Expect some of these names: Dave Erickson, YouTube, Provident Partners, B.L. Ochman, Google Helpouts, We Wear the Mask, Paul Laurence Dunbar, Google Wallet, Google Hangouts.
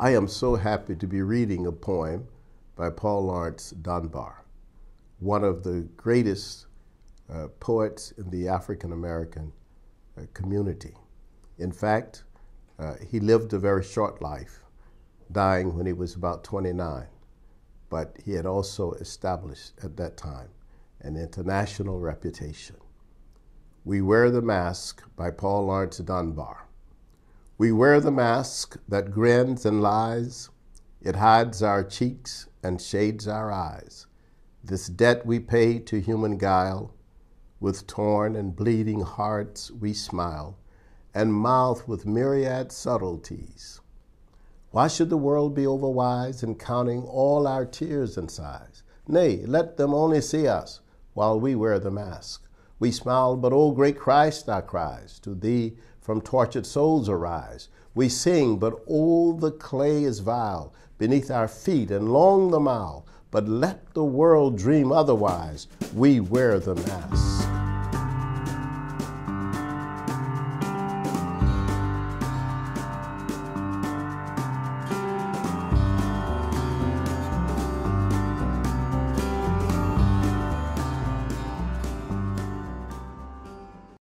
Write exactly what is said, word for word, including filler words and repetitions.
I am so happy to be reading a poem by Paul Laurence Dunbar, one of the greatest uh, poets in the African-American uh, community. In fact, uh, he lived a very short life, dying when he was about twenty-nine, but he had also established at that time an international reputation. We Wear the Mask by Paul Laurence Dunbar. We wear the mask that grins and lies. It hides our cheeks and shades our eyes. This debt we pay to human guile. With torn and bleeding hearts we smile and mouth with myriad subtleties. Why should the world be overwise in counting all our tears and sighs? Nay, let them only see us while we wear the mask. We smile, but O great Christ, our cries to thee from tortured souls arise. We sing, but oh, the clay is vile beneath our feet and long the mile. But let the world dream otherwise. We wear the mask.